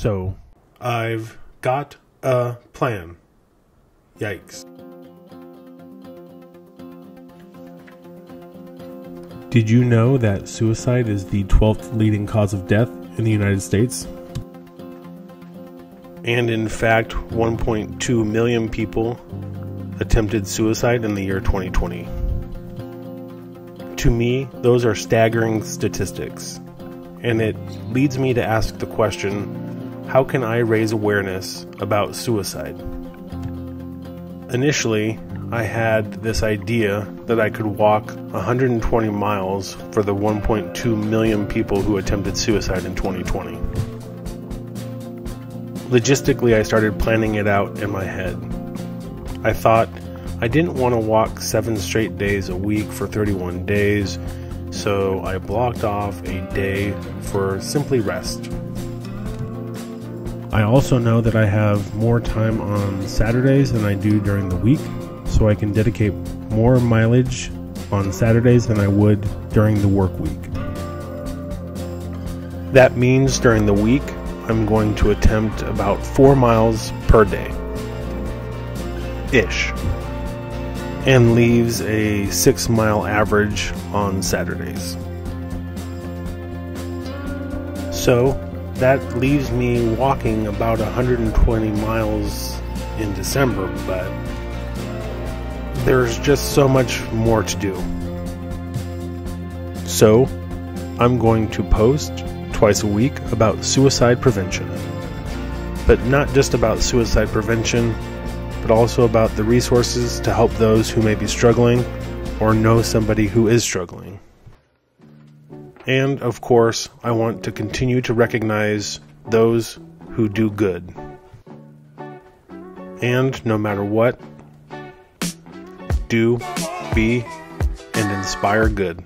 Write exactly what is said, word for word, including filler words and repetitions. So I've got a plan. Yikes. Did you know that suicide is the twelfth leading cause of death in the United States? And in fact, one point two million people attempted suicide in the year twenty twenty. To me, those are staggering statistics, and it leads me to ask the question, how can I raise awareness about suicide? Initially, I had this idea that I could walk one hundred twenty miles for the one point two million people who attempted suicide in twenty twenty. Logistically, I started planning it out in my head. I thought I didn't want to walk seven straight days a week for thirty-one days, so I blocked off a day for simply rest. I also know that I have more time on Saturdays than I do during the week, so I can dedicate more mileage on Saturdays than I would during the work week. That means during the week, I'm going to attempt about four miles per day, ish, and leaves a six mile average on Saturdays. So that leaves me walking about one hundred twenty miles in December, but there's just so much more to do. So I'm going to post twice a week about suicide prevention, but not just about suicide prevention, but also about the resources to help those who may be struggling or know somebody who is struggling. And of course, I want to continue to recognize those who do good. And no matter what, do, be, and inspire good.